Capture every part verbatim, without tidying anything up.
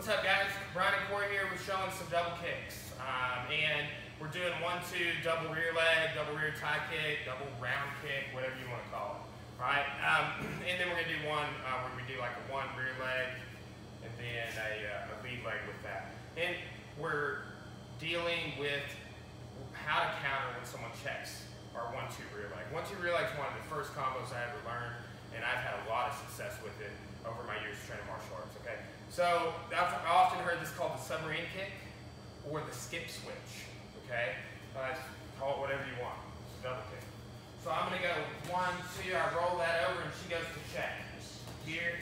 What's up, guys? Brian and Corey here. We're showing some double kicks. Um, and we're doing one, two, double rear leg, double rear tie kick, double round kick, whatever you want to call it. All right? Um, and then we're going to do one uh, where we do like a one rear leg and then a, uh, a lead leg with that. And we're dealing with how to counter when someone checks our one, two rear leg. One, two rear leg is one of the first combos I ever learned, and I've had a lot of success with it over my years training martial arts, okay? So, I've often heard this called the submarine kick or the skip-switch, okay? Uh, call it whatever you want. It's a double kick. So I'm going to go one, two, I roll that over, and she goes to check. Here,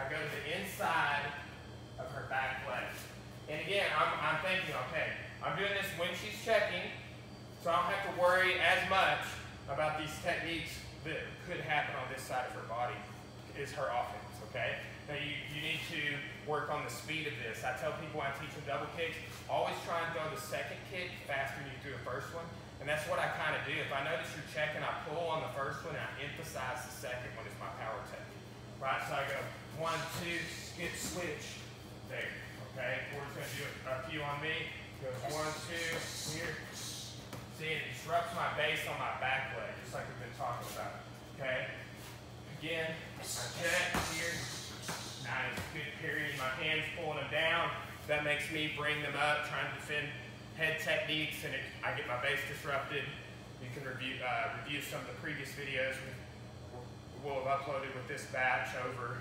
I go to the inside of her back leg. And again, I'm, I'm thinking, okay, I'm doing this when she's checking, so I don't have to worry as much about these techniques that could happen on this side of her body is her offense, okay? Now you, you need to work on the speed of this. I tell people when I teach them double kicks, always try and throw the second kick faster than you do the first one, and that's what I kind of do. If I notice you're checking, I pull on the first one, and I emphasize the second one as my power technique, right? So I go one, two, skip, switch, there, okay? We're just gonna do a few on me. Goes one, two, here. See, it disrupts my base on my back leg, just like we've been talking about, okay? Again, I check here, nice, good period, my hand's pulling them down, that makes me bring them up, trying to defend head techniques, and it, I get my base disrupted. You can review uh, review some of the previous videos we'll, we'll have uploaded with this batch over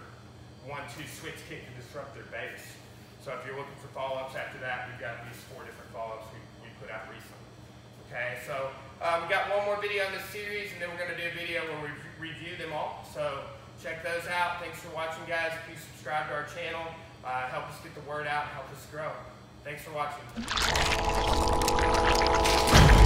one, two, switch kick to disrupt their base. So if you're looking for follow-ups after that, we've got these four different follow-ups we, we put out recently. Okay, so uh, we've got one more video in this series, and then we're going to do a video where we review them all, so check those out. Thanks for watching, guys. If you subscribe to our channel, uh, help us get the word out and help us grow. Thanks for watching.